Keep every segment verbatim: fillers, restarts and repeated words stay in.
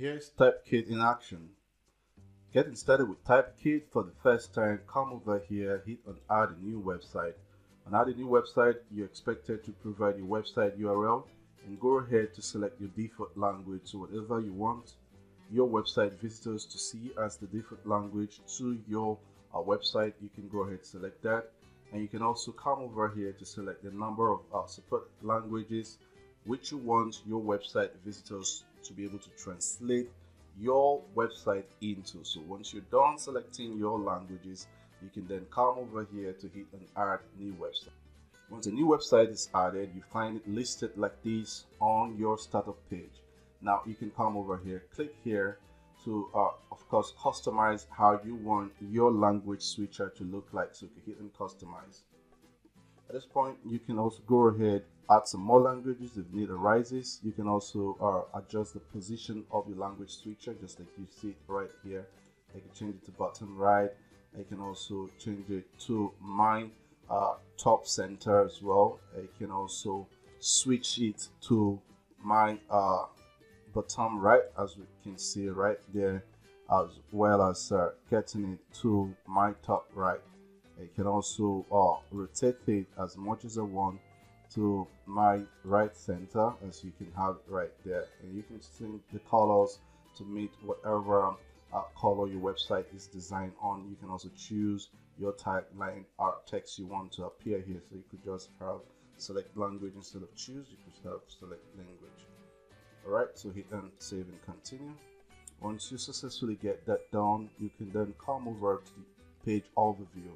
here is Typekit in action. Getting started with Typekit for the first time, come over here, hit on add a new website. On add a new website, you're expected to provide your website U R L and go ahead to select your default language, so whatever you want your website visitors to see as the default language to your uh, website, you can go ahead select that. And you can also come over here to select the number of uh, support languages which you want your website visitors to be able to translate your website into. So once you're done selecting your languages, you can then come over here to hit and add new website. Once a new website is added, you find it listed like this on your startup page. Now you can come over here, click here to uh, of course customize how you want your language switcher to look like. So you can hit and customize. At this point, you can also go ahead, add some more languages if need arises. You can also uh, adjust the position of your language switcher, just like you see it right here. I can change it to bottom right. I can also change it to mine uh, top center as well. I can also switch it to my uh, bottom right, as we can see right there, as well as uh, getting it to my top right. I can also uh, rotate it as much as I want to my right center, as you can have right there, and you can change the colors to meet whatever uh, color your website is designed on. You can also choose your tagline or text you want to appear here, so you could just have select language instead of choose, you could have select language. Alright, so hit and save and continue. Once you successfully get that done, you can then come over to the page overview.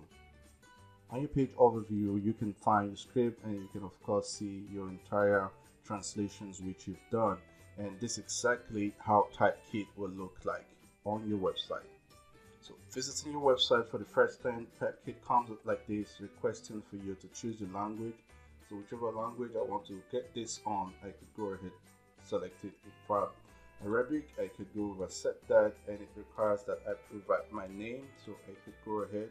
On your page overview, you can find your script, and you can of course see your entire translations which you've done. And this is exactly how Typekit will look like on your website. So visiting your website for the first time, Typekit comes up like this, requesting for you to choose your language. So whichever language I want to get this on, I could go ahead, selected from Arabic. I could go over set that, and it requires that I provide my name, so I could go ahead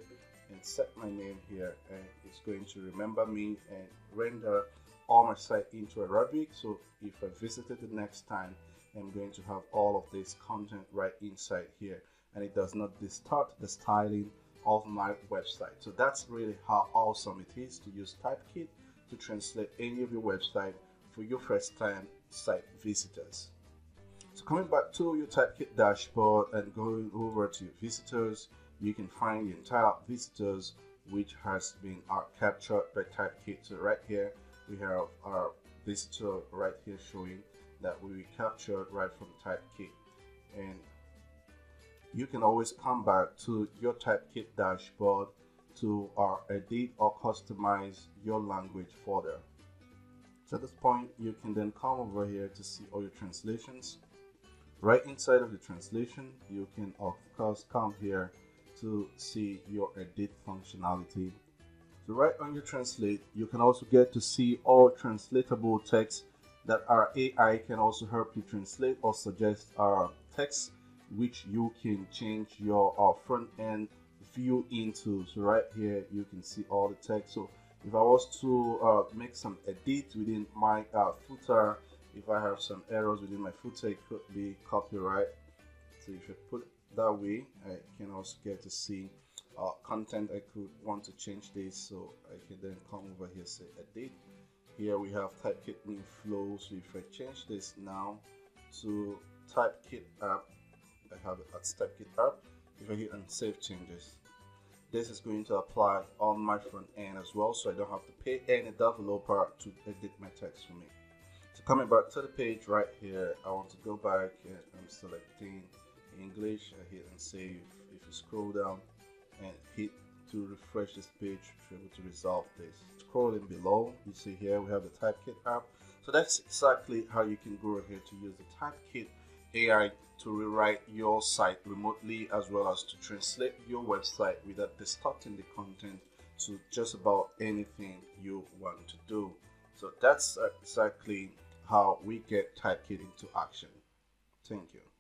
and set my name here, and it's going to remember me and render all my site into Arabic. So if I visited the next time, I'm going to have all of this content right inside here, and it does not distort the styling of my website. So that's really how awesome it is to use Typekit to translate any of your website for your first time site visitors. So coming back to your Typekit dashboard and going over to your visitors, you can find the entire visitors which has been are captured by Typekit. So right here we have our visitor right here showing that we captured right from Typekit, and you can always come back to your Typekit dashboard to uh, edit or customize your language further. So at this point, you can then come over here to see all your translations. Right inside of the translation, you can of course come here to see your edit functionality. So right on your translate, you can also get to see all translatable texts that our A I can also help you translate, or suggest our text which you can change your uh, front end view into. So right here you can see all the text. So if I was to uh, make some edits within my uh, footer, if I have some errors within my footer, it could be copyright. So if you put it that way, I can also get to see uh, content. I could want to change this, so I can then come over here, say edit. Here we have Typekit new flow. So if I change this now to Typekit app, I have it at Typekit app. If I hit and save changes, this is going to apply on my front end as well, so I don't have to pay any developer to edit my text for me. So coming back to the page right here, I want to go back and I'm selecting English. I hit and save. If you scroll down and hit to refresh this page, you're able to resolve this. Scrolling below, you see here we have the Typekit app. So that's exactly how you can go ahead to use the Typekit A I to rewrite your site remotely, as well as to translate your website without distorting the content to just about anything you want to do. So that's exactly how we get Typekit into action. Thank you.